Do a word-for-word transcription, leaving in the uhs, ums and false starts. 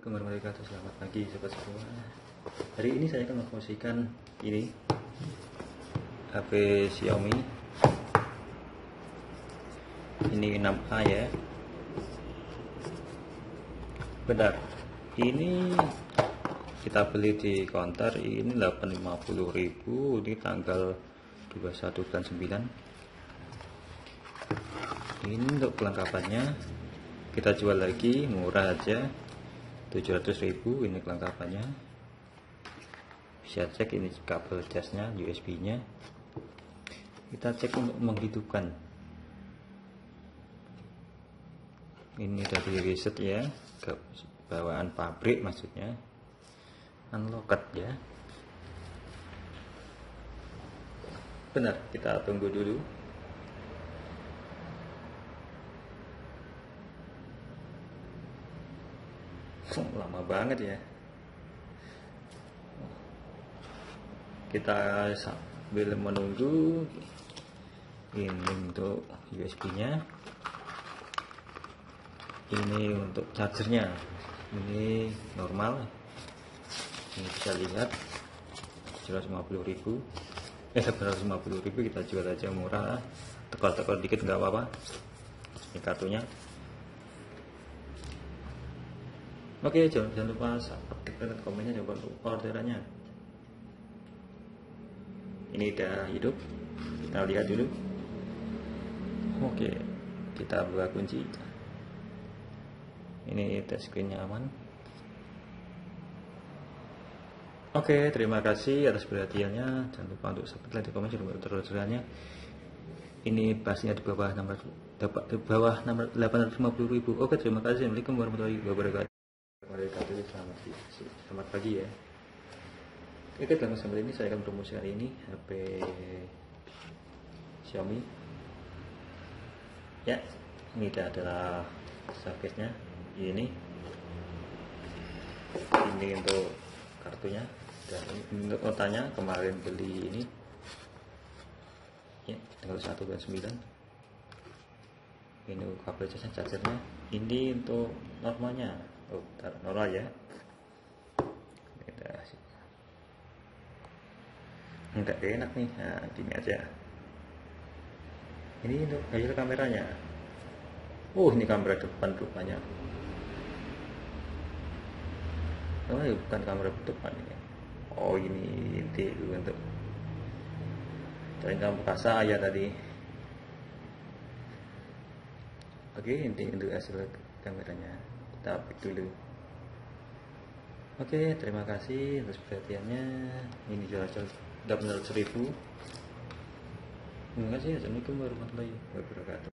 Assalamualaikum warahmatullahi wabarakatuh. Selamat pagi sobat semua. Hari ini saya akan mempromosikan ini H P Xiaomi. Ini enam A ya. Benar. Ini kita beli di konter ini delapan ratus lima puluh ribu di tanggal dua puluh satu bulan sembilan. Ini untuk kelengkapannya kita jual lagi murah aja. tujuh ratus ribu ini kelengkapannya. Bisa cek ini kabel casnya, U S B nya. Kita cek untuk menghidupkan. Ini dari reset ya, bawaan pabrik maksudnya. Unlocked ya. Benar, kita tunggu dulu. Lama banget ya, kita sambil menunggu. Ini untuk U S B nya, ini untuk chargernya, ini normal, ini bisa lihat tujuh ratus lima puluh ribu eh seratus lima puluh ribu kita jual aja murah, tekor-tekor dikit nggak apa-apa. Ini kartunya. Oke, jangan, jangan lupa subscribe, komennya, jangan lupa orderannya. Ini udah hidup, kita lihat dulu. Oke, kita buka kunci. Ini touchscreen-nya aman. Oke, terima kasih atas perhatiannya. Jangan lupa untuk subscribe, like, komen, jangan lupa orderannya. Ini pasnya di bawah enam ratus, di bawah delapan ratus lima puluh ribu. Oke, terima kasih. Assalamualaikum warahmatullahi wabarakatuh. Selamat, selamat pagi ya. Oke, dalam kesempatan ini saya akan promosikan ini H P Xiaomi ya. Ini adalah socket nya ini. Ini untuk kartunya, dan untuk otaknya kemarin beli ini ya, tanggal satu bulan sembilan. Ini kabel casnya, chargernya. Ini untuk normalnya. Oh, taruh normal ya. Kita kasih. Enggak enak nih. Nah, gini aja. Ini untuk hasil kameranya. Oh, ini kamera depan rupanya. Oh, ini bukan kamera depan ini. Oh, ini inti untuk telinga perkasa ya tadi. Oke, inti untuk hasil kameranya. Kita update dulu. Oke, terima kasih atas perhatiannya. Ini jual-jual delapan ratus ribu. Terima kasih. Assalamualaikum warahmatullahi wabarakatuh.